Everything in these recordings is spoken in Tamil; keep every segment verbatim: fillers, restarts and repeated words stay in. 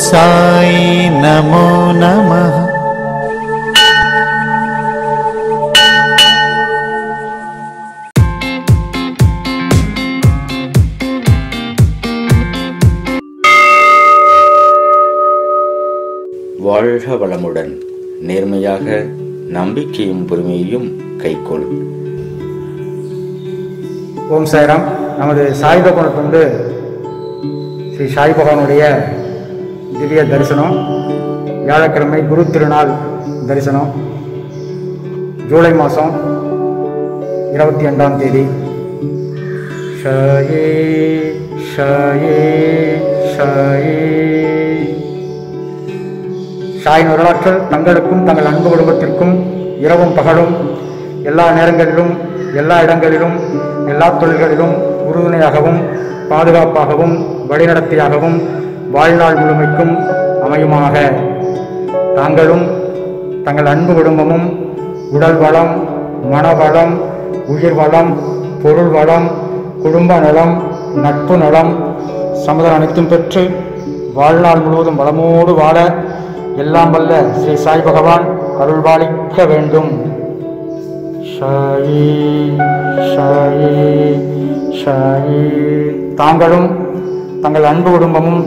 साई नमो नमः। வாழ்க வளமுடன், நேர்மையாக நம்பிக்கையும் பொறுமையும் கைக்கொள். ஓம் சாய்ராம். நமது சாய்பாபா வந்து ஸ்ரீ சாய்பாபாவுடைய திவ்ய தரிசனம், வியாழக்கிழமை குரு திருநாள் தரிசனம், ஜூலை மாதம் இருபத்தி ரெண்டாம் தேதி. சாயே சாயே சாயே. சாயின் வரலாற்றல் தங்களுக்கும் தங்கள் அன்பு குடும்பத்திற்கும் இரவும் பகலும் எல்லா நேரங்களிலும் எல்லா இடங்களிலும் எல்லா தொழில்களிலும் உறுதுணையாகவும் பாதுகாப்பாகவும் வழிநடத்தியாகவும் வாழ்நாள் முழுமைக்கும் அமையுமாக. தாங்களும் தங்கள் அன்பு குடும்பமும் உடல் வளம், மனவளம், உயிர் வளம், பொருள் வளம், குடும்ப நலம், நட்பு நலம், சமுதாயம் அனைத்தும் பெற்று வாழ்நாள் முழுவதும் வளமோடு வாழ எல்லாம் வல்ல ஸ்ரீ சாய் பகவான் அருள்பாலிக்க வேண்டும். சாயி சாயி சாயி. தாங்களும் தங்கள் அன்பு குடும்பமும்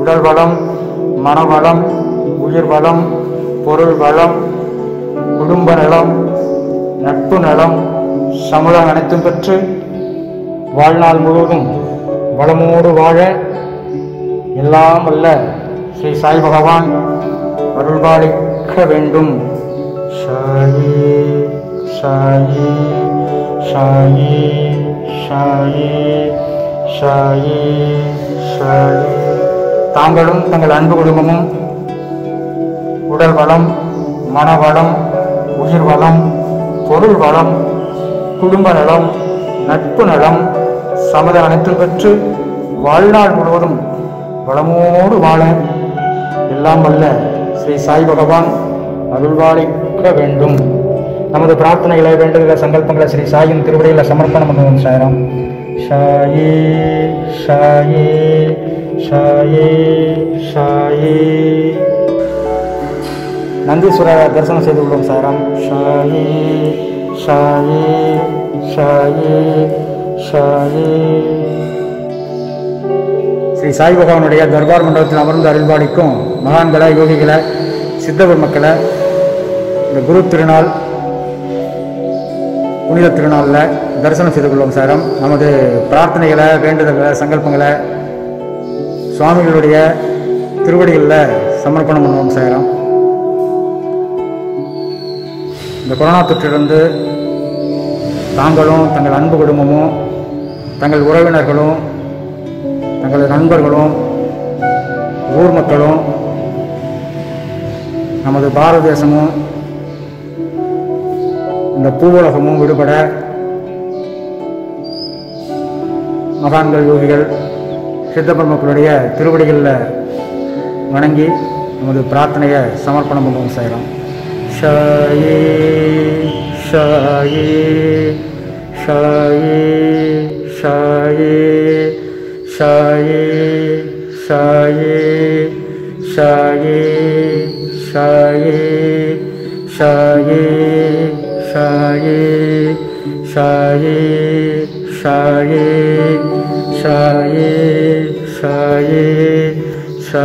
உடல் வளம், மனவளம், உயிர் வளம், பொருள் வளம், குடும்ப நலம், நட்பு நலம், சமுதாயம் அனைத்தும் பெற்று வாழ்நாள் முழுவதும் வளமோடு வாழ எல்லாம் அல்ல ஸ்ரீ சாய் பகவான் அருள்பாலிக்க வேண்டும். சாயி சாயி சாயி சாயி சாயி சாயி. தாங்களும் தங்கள் அன்பு குடும்பமும் உடல் வளம், மனவளம், உயிர் வளம், பொருள் வளம், குடும்ப நலம், நட்பு நலம், சமுதாயம் அனைத்தும் பெற்று வாழ்நாள் முழுவதும் வளமோடு வாழ எல்லாம் வல்ல ஸ்ரீ சாய் பகவான் அருள்பாலிக்க வேண்டும். நமது பிரார்த்தனைகளை, வேண்டுதல்களை, சங்கல்பங்களை ஸ்ரீ சாயின் திருவடியில் சமர்ப்பணம் பண்ணுவோம். சாய்ராம். சாயே சாயே சாயே சாயே. நந்தீஸ்வரர் தரிசனம் செய்து உள்ளோம். சாய்ராம். சாயே சாயே சாயே சாயே. ஸ்ரீ சாய் பகவானுடைய தர்பார் மண்டபத்தில் அமர்ந்து அருள்பாலிக்கும் மகான்களை, யோகிகளை, சித்தபெரு மக்களை இந்த குரு திருநாள், புனித திருநாளில் தரிசனம் செய்து கொள்ளும். சாரம் நமது பிரார்த்தனைகளை, வேண்டுதல்களை, சங்கல்பங்களை சுவாமிகளுடைய திருவடிகளில் சமர்ப்பணம் பண்ணுவோம். சாரம் இந்த கொரோனா தொற்றிலிருந்து தாங்களும் தங்கள் அன்பு குடும்பமும் தங்கள் உறவினர்களும் தங்களது நண்பர்களும் ஊர் மக்களும் நமது பாரத தேசமும் இந்த பூவுலகமும் விடுபட மகான்கள், யோகிகள், சித்தபெருமக்களுடைய திருவடிகளில் வணங்கி நமது பிரார்த்தனையை சமர்ப்பணம் பண்ணுவோம். சாய்ராம். சாயே சாயே சாயே சாயே சாயே சாயே சாயே சாயே சாயே சாயே சாயே சாயே சாயே சாயே சாயே சாயே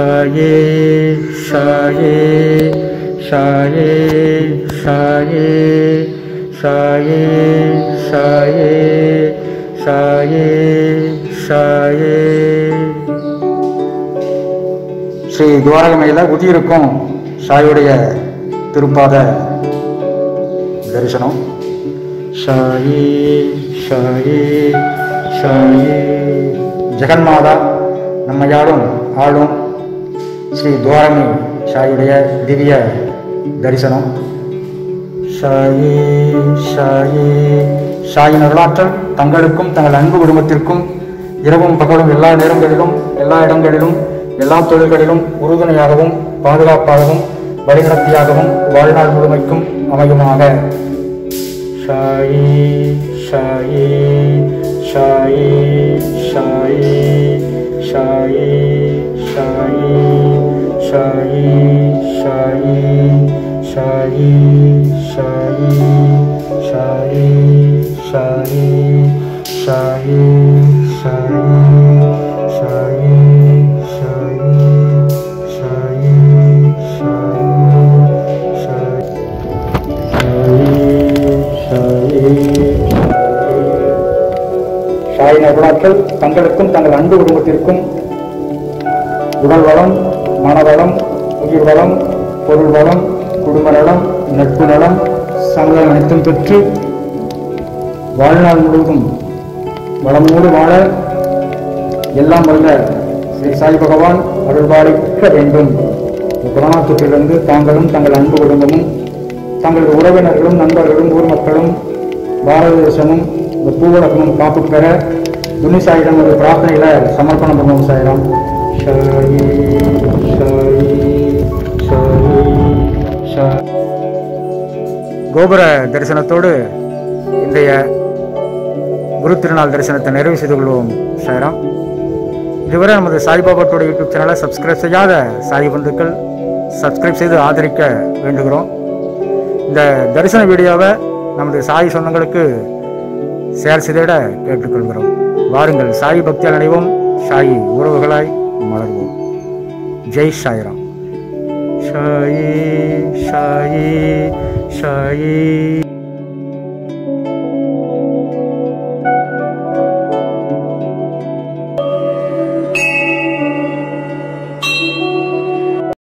சாயே சாயே சாயே சாயே சாயே சாயே. ஸ்ரீ துவாரகமையில் குதியிருக்கும் சாயுடைய திருப்பாத தரிசனம். சாயி சாயி சாயி. ஜெகன்மாதா நம்ம யாரும் ஆளும் ஸ்ரீ துவாரகை சாயுடைய திவ்ய தரிசனம். சாயி சாயி. சாயின் வரலாற்றல் தங்களுக்கும் தங்கள் அன்பு குடும்பத்திற்கும் இரவும் பகலும் எல்லா நேரங்களிலும் எல்லா இடங்களிலும் எல்லா தொழில்களிலும் உறுதுணையாகவும் பாதுகாப்பாகவும் வழிநடத்தியாகவும் வாழ்நாள் முழுமைக்கும் அமையுமாக. சாயி சாயி சாயி சாயி சாயி சாயி. साई साई साई साई साई साई साई साई சாய் அருளாற்றல் தங்களுக்கும் தங்கள் அன்பு குடும்பத்திற்கும் உடல் வளம், மனவளம், உயிர் வளம், பொருள் வளம், குடும்ப நலம், நட்பு நலம், சமூகம் அனைத்தும் பெற்று வாழ்நாள் முழுவதும் வளமோடு வாழ எல்லாம் வல்ல ஸ்ரீ சாய் பகவான் அருள்பாலிக்க வேண்டும். கொரோனா தொற்றிலிருந்து தாங்களும் தங்கள் அன்பு குடும்பமும் தங்களது உறவினர்களும் நண்பர்களும் ஊர் மக்களும் பாரத தேசமும் இந்த பூவுலகமும் காப்பு பெற துணி சாயிடம் ஒரு பிரார்த்தனையில சமர்ப்பணம் பண்ணுவோம். சாயிடம் சாயி சாயி சாயி கோபுர தரிசனத்தோடு இன்றைய குரு திருநாள் தரிசனத்தை நிறைவு செய்து கொள்வோம். சாயிடம் இதுவரை நமது சாய்பாபாவோட யூடியூப் சேனலை சப்ஸ்கிரைப் செய்யாத சாய் பந்துக்கள் சப்ஸ்கிரைப் செய்து ஆதரிக்க வேண்டுகிறோம். இந்த தரிசன வீடியோவை நமது சாய் சொந்தங்களுக்கு சேர் செய்திட கேட்டுக்கொள்கிறோம். வாருங்கள், சாய் பக்தியால் அடைவோம், சாயி உறவுகளாய் மலர்வோம். ஜெய் சாய்ராம். சாயி சாயி சாயி.